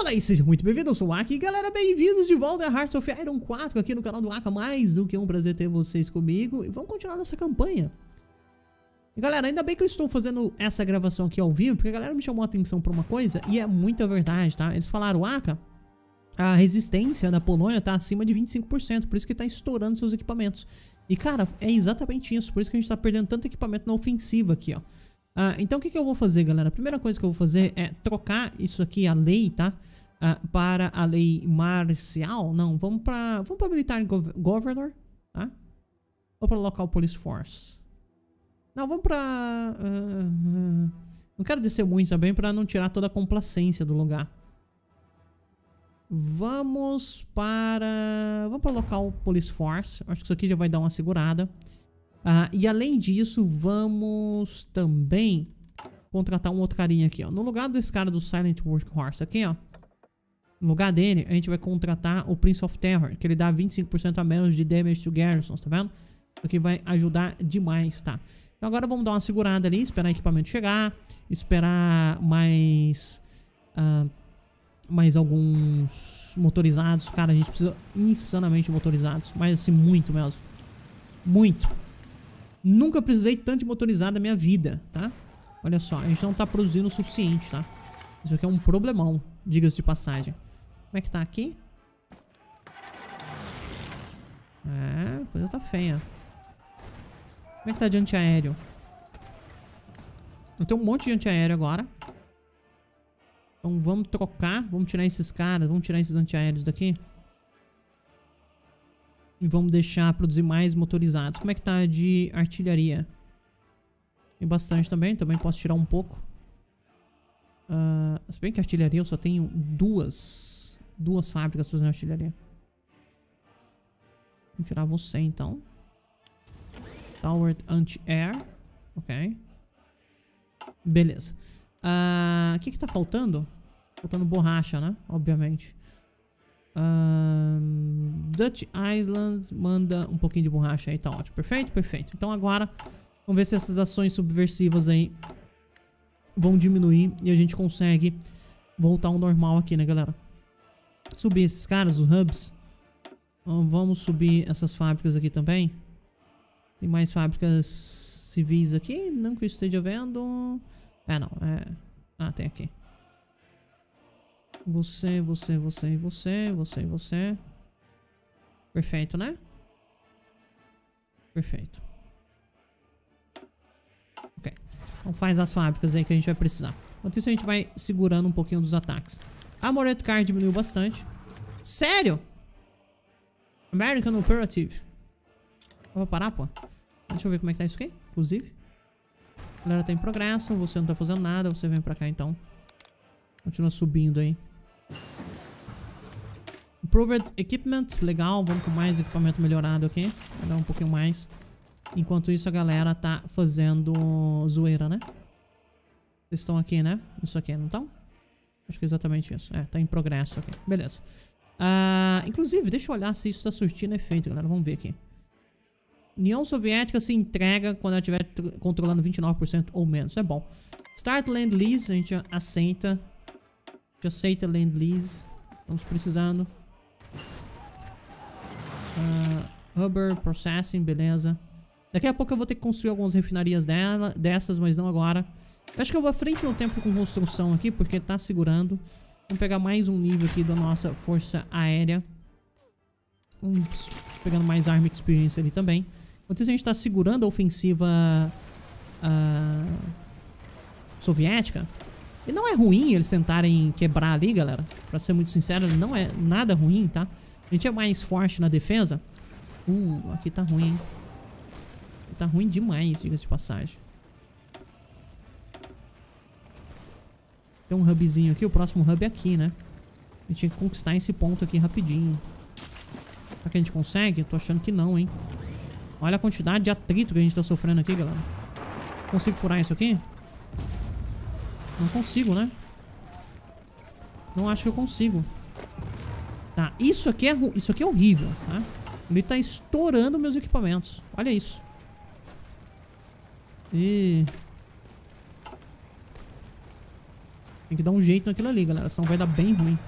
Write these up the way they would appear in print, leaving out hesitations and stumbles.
Olá e seja muito bem-vindo, eu sou o Aki. Galera, bem-vindos de volta a Hearts of Iron 4 aqui no canal do Aki. Mais do que um prazer ter vocês comigo. E vamos continuar nossa campanha. E galera, ainda bem que eu estou fazendo essa gravação aqui ao vivo, porque a galera me chamou a atenção pra uma coisa, e é muita verdade, tá? Eles falaram, Aki, a resistência da Polônia tá acima de 25%, por isso que tá estourando seus equipamentos. E cara, é exatamente isso, por isso que a gente tá perdendo tanto equipamento na ofensiva aqui, ó. Então o que eu vou fazer, galera? A primeira coisa que eu vou fazer é trocar isso aqui, a lei, tá? Para a lei marcial. Não, vamos para Military Governor, tá? Ou para Local Police Force. Não, vamos para... não quero descer muito também para não tirar toda a complacência do lugar. Vamos para Local Police Force. Acho que isso aqui já vai dar uma segurada. E além disso, vamos também contratar um outro carinha aqui, ó. No lugar desse cara do Silent Workhorse aqui, ó. No lugar dele, a gente vai contratar o Prince of Terror, que ele dá 25% a menos de damage to garrisons, tá vendo? O que vai ajudar demais, tá? Então agora vamos dar uma segurada ali, esperar o equipamento chegar, esperar mais alguns motorizados. Cara, a gente precisa insanamente de motorizados, mas assim, muito mesmo. Muito. Nunca precisei tanto de motorizado na minha vida, tá? Olha só, a gente não tá produzindo o suficiente, tá? Isso aqui é um problemão, diga-se de passagem. Como é que tá aqui? É, a coisa tá feia. Como é que tá de antiaéreo? Eu tenho um monte de antiaéreo agora. Então vamos trocar, vamos tirar esses caras, vamos tirar esses antiaéreos daqui. E vamos deixar produzir mais motorizados. Como é que tá de artilharia? Tem bastante também. Também posso tirar um pouco. Se bem que artilharia eu só tenho duas fábricas fazendo artilharia. Vou tirar você então. Towered Anti-Air. Ok. Beleza. O que que tá faltando? Faltando borracha, né? Obviamente. Dutch Island manda um pouquinho de borracha aí, tá ótimo, perfeito, perfeito. Então agora, vamos ver se essas ações subversivas aí vão diminuir e a gente consegue voltar ao normal aqui, né galera? Subir esses caras, os hubs. Vamos subir essas fábricas aqui também. Tem mais fábricas civis aqui, não que eu esteja vendo. É, não, é... Ah, tem aqui. Você. Perfeito, né? Perfeito. Ok. Então faz as fábricas aí que a gente vai precisar. Enquanto isso a gente vai segurando um pouquinho dos ataques. A Moreto Car diminuiu bastante. Sério? American Operative. Vou parar, pô. Deixa eu ver como é que tá isso aqui, inclusive. A galera tá em progresso, você não tá fazendo nada, você vem pra cá então. Continua subindo aí. Improved Equipment, legal, vamos com mais equipamento melhorado aqui. Vai dar um pouquinho mais. Enquanto isso a galera tá fazendo zoeira, né? Vocês estão aqui, né? Isso aqui, não estão? Acho que é exatamente isso. É, tá em progresso aqui. Beleza. Inclusive, deixa eu olhar se isso tá surtindo efeito, galera. Vamos ver aqui. União Soviética se entrega quando ela estiver controlando 29% ou menos. É bom. Start Land Lease, a gente aceita. A gente aceita Land Lease. Estamos precisando. Rubber Processing, beleza. Daqui a pouco eu vou ter que construir algumas refinarias dessas, mas não agora. Eu acho que eu vou à frente no tempo com construção aqui, porque tá segurando. Vamos pegar mais um nível aqui da nossa força aérea. Vamos pegando mais Army Experience ali também. Enquanto isso a gente tá segurando a ofensiva soviética. E não é ruim eles tentarem quebrar ali, galera. Pra ser muito sincero, não é nada ruim, tá? A gente é mais forte na defesa. Aqui tá ruim, hein? Tá ruim demais, diga-se de passagem. Tem um hubzinho aqui. O próximo hub é aqui, né? A gente tinha que conquistar esse ponto aqui rapidinho. Será que a gente consegue? Eu tô achando que não, hein? Olha a quantidade de atrito que a gente tá sofrendo aqui, galera. Consigo furar isso aqui? Não consigo, né? Não acho que eu consigo. Tá, isso aqui é horrível, tá? Ele tá estourando meus equipamentos. Olha isso. Tem que dar um jeito naquilo ali, galera. Senão vai dar bem ruim.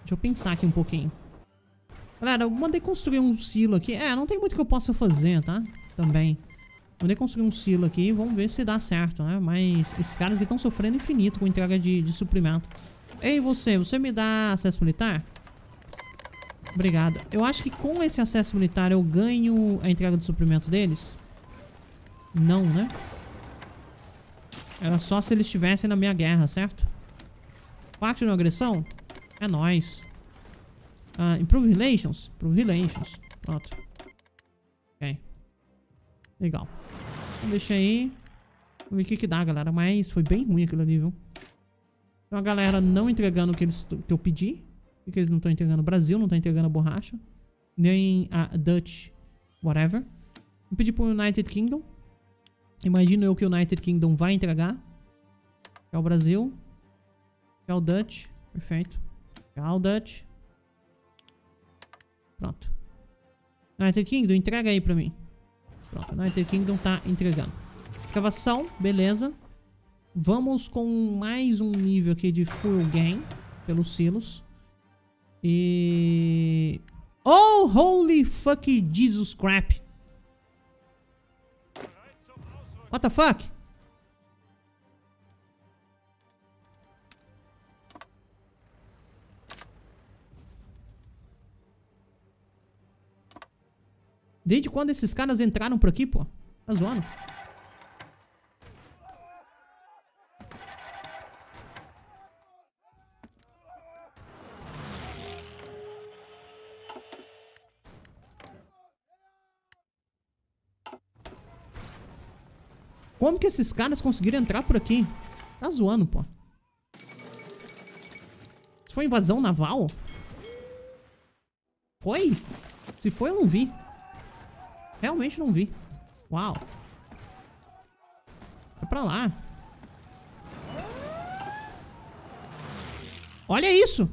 Deixa eu pensar aqui um pouquinho. Galera, eu mandei construir um silo aqui. É, não tem muito que eu possa fazer, tá? Também. Mandei construir um silo aqui. Vamos ver se dá certo, né? Mas esses caras aqui estão sofrendo infinito com entrega de suprimento. Ei, você me dá acesso militar? Obrigado. Eu acho que com esse acesso militar eu ganho a entrega de suprimento deles? Não, né? Era só se eles estivessem na minha guerra, certo? Pacto de não agressão? É nóis. Improve Relations? Improve Relations. Pronto. Ok. Legal. Deixa aí. Vamos ver o que que dá, galera. Mas foi bem ruim aquilo ali, viu? Então a galera não entregando o que eu pedi. Porque eles não estão entregando o Brasil, não estão entregando a borracha. Nem a Dutch whatever. Vou pedir pro United Kingdom. Imagino eu que o United Kingdom vai entregar. Que é o Brasil. Que é o Dutch. Perfeito. Que é o Dutch. Pronto. United Kingdom, entrega aí pra mim. Pronto, United Kingdom tá entregando. Escavação, beleza. Vamos com mais um nível aqui de Full Game. Pelos silos. E... Oh, holy fuck Jesus crap. What the fuck? Desde quando esses caras entraram por aqui, pô? Tá zoando? Como que esses caras conseguiram entrar por aqui? Tá zoando, pô. Isso foi invasão naval? Foi? Se foi, eu não vi. Realmente não vi. Uau. Vai pra lá. Olha isso.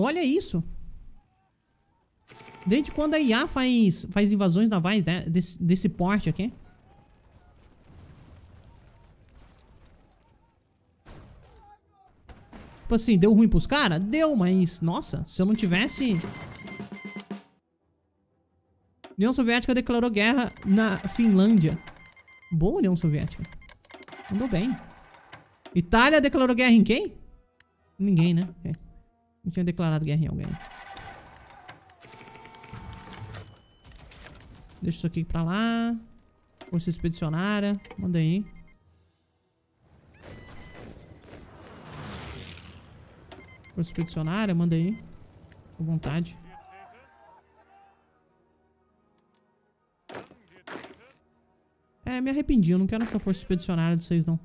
Olha isso. Desde quando a IA faz invasões navais, né? Desse porte aqui. Tipo assim, deu ruim pros caras? Deu, mas... Nossa, se eu não tivesse... União Soviética declarou guerra na Finlândia. Boa, União Soviética. Mandou bem. Itália declarou guerra em quem? Ninguém, né? É. Não tinha declarado guerra em alguém. Deixa isso aqui pra lá. Força expedicionária. Manda aí. Força expedicionária, manda aí. Com vontade. É, me arrependi. Eu não quero essa força expedicionária de vocês, não.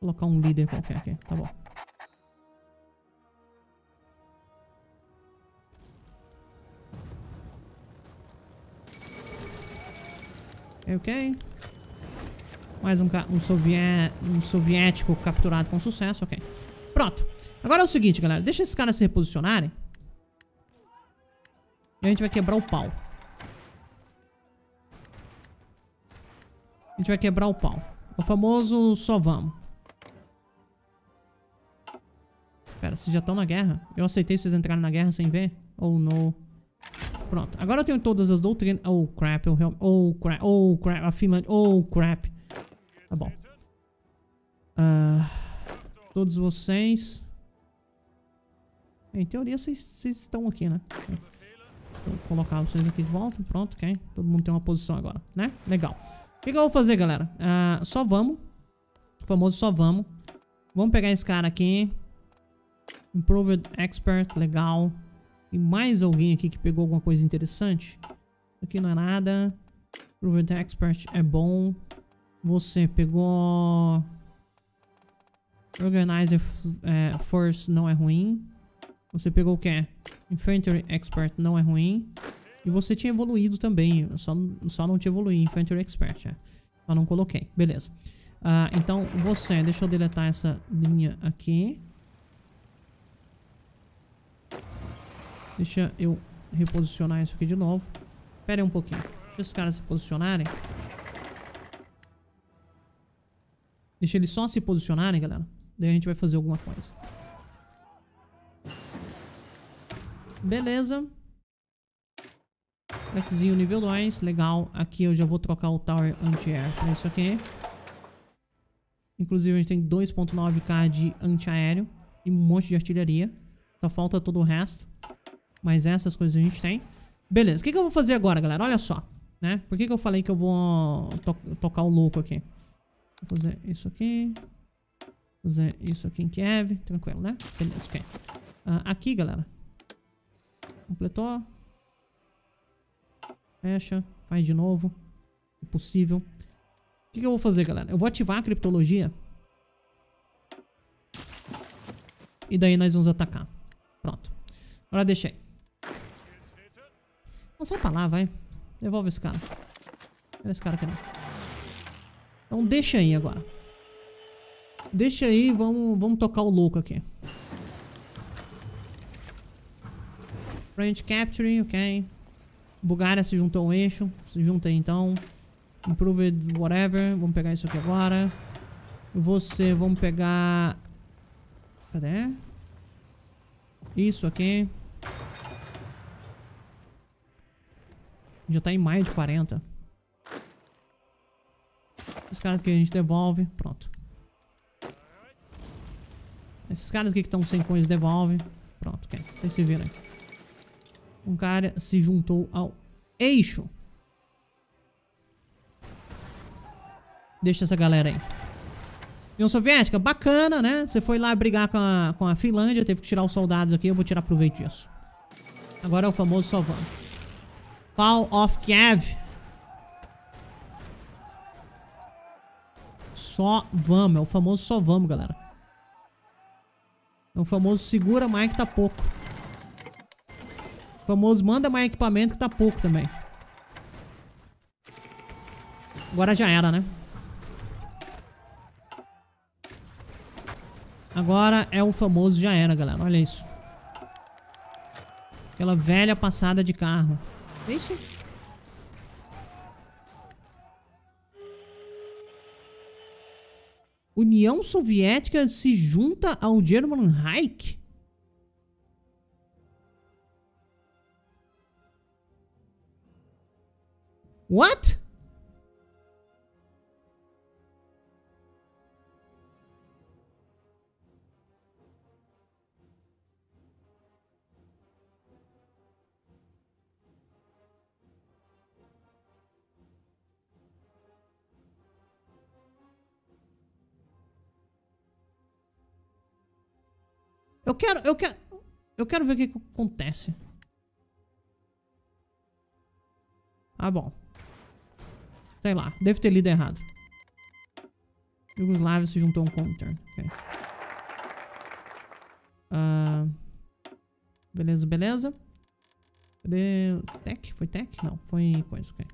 Vou colocar um líder qualquer aqui, tá bom. Ok. Mais um soviético capturado com sucesso, ok. Pronto. Agora é o seguinte, galera. Deixa esses caras se reposicionarem. E a gente vai quebrar o pau. A gente vai quebrar o pau. O famoso só vamos. Pera, vocês já estão na guerra? Eu aceitei vocês entrarem na guerra sem ver? Oh, no. Pronto. Agora eu tenho todas as doutrinas. Oh, crap. Oh, crap. Oh, crap. A Finlândia. Oh, crap. Tá bom. Todos vocês. Em teoria, vocês estão aqui, né? Vou colocar vocês aqui de volta. Pronto, ok. Todo mundo tem uma posição agora, né? Legal. O que eu vou fazer, galera? Só vamos. O famoso só vamos. Vamos pegar esse cara aqui. Improved Expert, legal. E mais alguém aqui que pegou alguma coisa interessante. Aqui não é nada. Improved Expert é bom. Você pegou... Organizer Force não é ruim. Você pegou o quê? Infantry Expert não é ruim. E você tinha evoluído também. Eu só não tinha evoluído Infantry Expert. Só não coloquei. Beleza. Então você, deixa eu deletar essa linha aqui. Deixa eu reposicionar isso aqui de novo. Pera aí um pouquinho. Deixa os caras se posicionarem. Deixa eles só se posicionarem, galera. Daí a gente vai fazer alguma coisa. Beleza. Deckzinho nível 2. Legal. Aqui eu já vou trocar o Tower Anti-Air pra isso aqui. Inclusive a gente tem 2.9k de antiaéreo e um monte de artilharia. Só falta todo o resto. Mas essas coisas a gente tem. Beleza, o que eu vou fazer agora, galera? Olha só, né? Por que eu falei que eu vou tocar o louco aqui? Vou fazer isso aqui. Fazer isso aqui em Kiev. Tranquilo, né? Beleza, ok. Aqui, galera. Completou. Fecha. Faz de novo. Se possível. O que eu vou fazer, galera? Eu vou ativar a criptologia. E daí nós vamos atacar. Pronto. Agora deixa aí. Não, sai pra lá, vai. Devolve esse cara. Esse cara aqui não. Então deixa aí agora. Deixa aí e vamos tocar o louco aqui. French Capturing, ok. Bulgária se juntou ao eixo. Se junta aí então. Improved whatever. Vamos pegar isso aqui agora. Você, vamos pegar... Cadê? Isso aqui. Já tá em mais de 40. Esses caras aqui a gente devolve. Pronto. Esses caras aqui que estão sem coisa devolve. Pronto, ok. Vocês se viram aí. Um cara se juntou ao eixo. Deixa essa galera aí. União Soviética, bacana, né? Você foi lá brigar com a Finlândia, teve que tirar os soldados aqui. Eu vou tirar proveito disso. Agora é o famoso salvando. Fall of Kiev. Só vamos, é o famoso só vamos, galera. É o famoso segura mais que tá pouco. O famoso manda mais equipamento que tá pouco também. Agora já era, né? Agora é o famoso já era, galera. Olha isso. Aquela velha passada de carro. É isso? União Soviética se junta ao German Reich? What? Eu quero ver o que acontece. Ah, bom. Sei lá, deve ter lido errado. Yugoslávia se juntou a um counter. Okay. Beleza, beleza. Cadê? Tech? Foi tech? Não, foi coisa. Okay.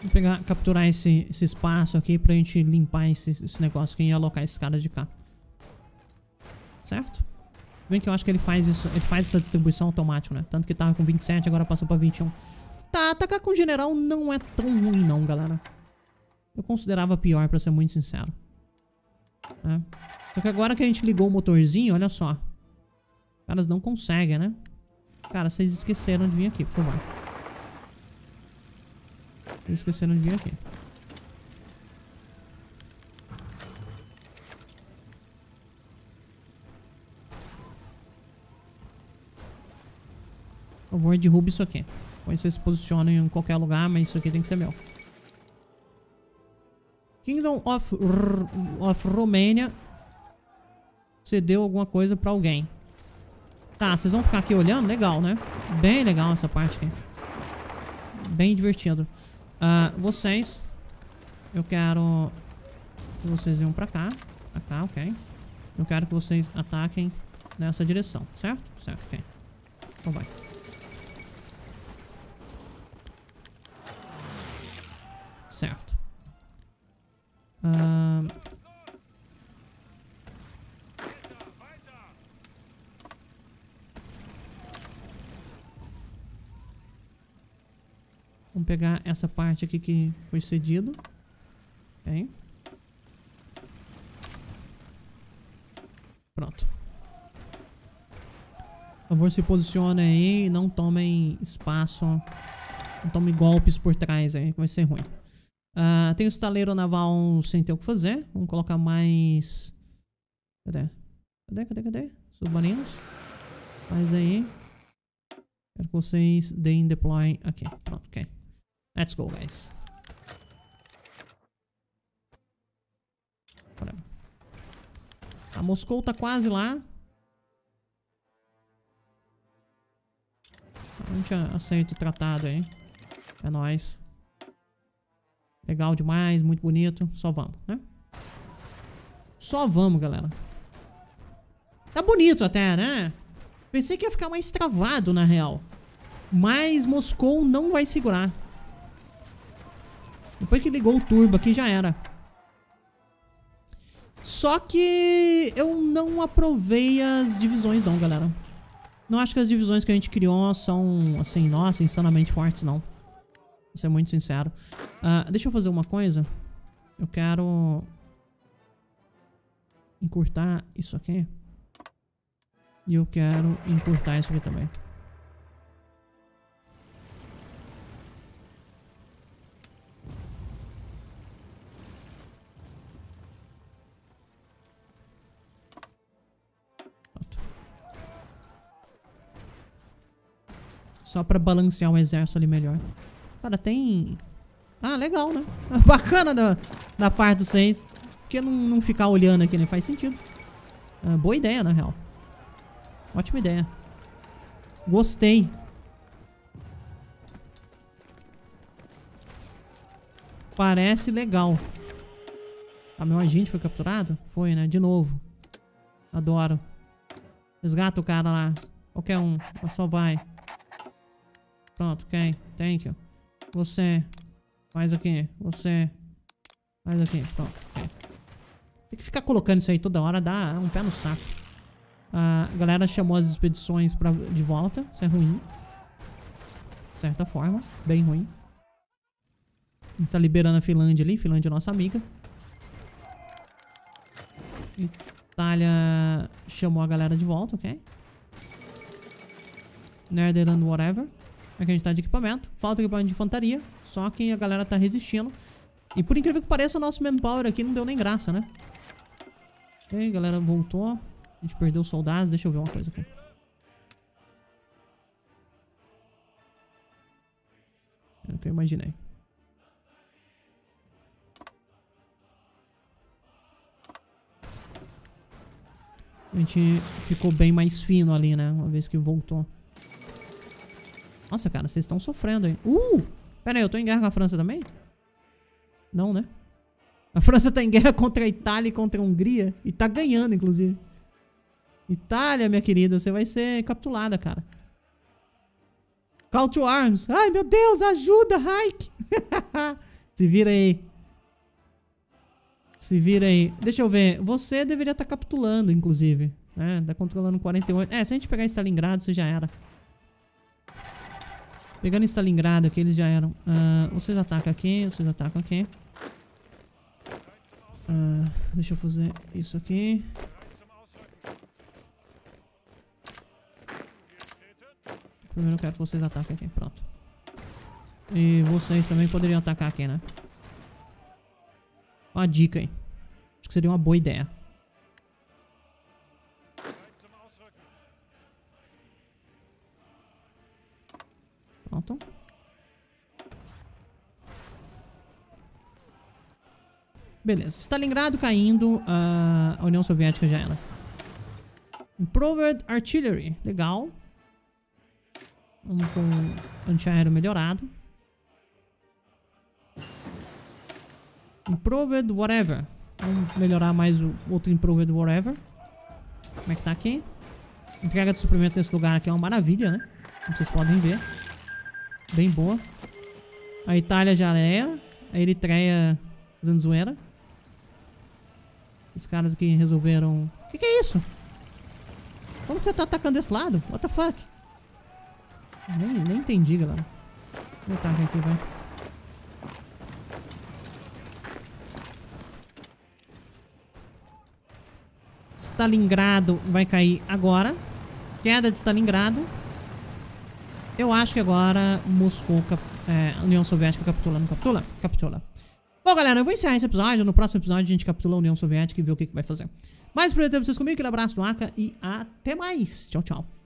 Vou pegar, capturar esse espaço aqui pra gente limpar esse negócio aqui e alocar esses caras de cá. Certo? Bem que eu acho que ele faz isso, ele faz essa distribuição automática, né? Tanto que tava com 27, agora passou pra 21. Tá, atacar com general não é tão ruim não, galera. Eu considerava pior, pra ser muito sincero. É. Só que agora que a gente ligou o motorzinho, olha só. Os caras não conseguem, né? Cara, vocês esqueceram de vir aqui, por favor. Esquecendo de vir aqui. Por favor, derruba isso aqui. Põe vocês se posicionam em qualquer lugar, mas isso aqui tem que ser meu. Kingdom of Romania cedeu alguma coisa pra alguém. Tá, vocês vão ficar aqui olhando? Legal, né? Bem legal essa parte aqui. Bem divertido. Vocês, eu quero que vocês venham pra cá. Ok. Eu quero que vocês ataquem nessa direção, certo? Certo, ok. Então vai. Certo. Vamos pegar essa parte aqui que foi cedido. Ok. Pronto. Por favor, se posicione aí e não tomem espaço. Não tomem golpes por trás aí, que vai ser ruim. Tem o estaleiro naval sem ter o que fazer. Vamos colocar mais... Cadê? Submarinos. Faz aí. Quero que vocês deem deploy aqui. Okay, pronto, ok. Let's go, guys. A Moscou tá quase lá. A gente aceita o tratado aí. É nóis. Legal demais, muito bonito. Só vamos, né? Só vamos, galera. Tá bonito até, né? Pensei que ia ficar mais travado, na real. Mas Moscou não vai segurar. Depois que ligou o turbo aqui, já era. Só que eu não aprovei as divisões, não, galera. Não acho que as divisões que a gente criou são, assim, nossa, insanamente fortes, não. Vou ser muito sincero. Deixa eu fazer uma coisa. Eu quero... encurtar isso aqui. E eu quero encurtar isso aqui também. Pronto. Só pra balancear o exército ali melhor. Cara, tem... ah, legal, né? Bacana da parte dos 6. Porque não ficar olhando aqui, né? Faz sentido. Boa ideia, na real. Ótima ideia. Gostei. Parece legal. Ah, meu agente foi capturado? Foi, né? De novo. Adoro. Resgata o cara lá. Qualquer um. Só vai. Pronto, ok. Thank you. Você. Faz aqui. Você. Faz aqui. Pronto, ok. Tem que ficar colocando isso aí toda hora. Dá um pé no saco. A galera chamou as expedições de volta. Isso é ruim. De certa forma. Bem ruim. A gente tá liberando a Finlândia ali. Finlândia é nossa amiga. Itália chamou a galera de volta, ok? Netherlands, whatever. Aqui a gente tá de equipamento. Falta equipamento de infantaria. Só que a galera tá resistindo. E por incrível que pareça, o nosso manpower aqui não deu nem graça, né? Ok, a galera voltou. A gente perdeu os soldados. Deixa eu ver uma coisa aqui. Era o que eu imaginei. A gente ficou bem mais fino ali, né? Uma vez que voltou. Nossa, cara, vocês estão sofrendo aí. Pera aí, eu tô em guerra com a França também? Não, né? A França tá em guerra contra a Itália e contra a Hungria. E tá ganhando, inclusive. Itália, minha querida, você vai ser capturada, cara. Call to arms. Ai, meu Deus, ajuda, Hike. Se vira aí. Se vira aí. Deixa eu ver. Você deveria estar capitulando, inclusive. É, tá controlando 48. É, se a gente pegar Stalingrado, você já era. Pegando Stalingrado aqui, eles já eram. Vocês atacam aqui, vocês atacam aqui. Deixa eu fazer isso aqui. Primeiro eu quero que vocês ataquem aqui, pronto. E vocês também poderiam atacar aqui, né? Uma dica aí. Acho que seria uma boa ideia. Pronto. Beleza, Stalingrado caindo. A União Soviética já era. Improved Artillery, legal. Vamos com antiaéreo melhorado. Improved whatever. Vamos melhorar mais o outro Improved whatever. Como é que tá aqui? Entrega de suprimento nesse lugar aqui é uma maravilha, né? Como vocês podem ver. Bem boa. A Itália já era. A Eritreia fazendo zoeira. Os caras aqui resolveram... O que é isso? Como que você tá atacando desse lado? What the fuck? Nem entendi, galera. Vou atacar aqui, vai. Stalingrado vai cair agora. Queda de Stalingrado. Eu acho que agora Moscou, a União Soviética capitula. Não capitula? Capitula. Bom, galera, eu vou encerrar esse episódio. No próximo episódio a gente capitula a União Soviética e vê o que vai fazer. Mas por aí, vocês comigo. Aquele abraço do Arca e até mais. Tchau, tchau.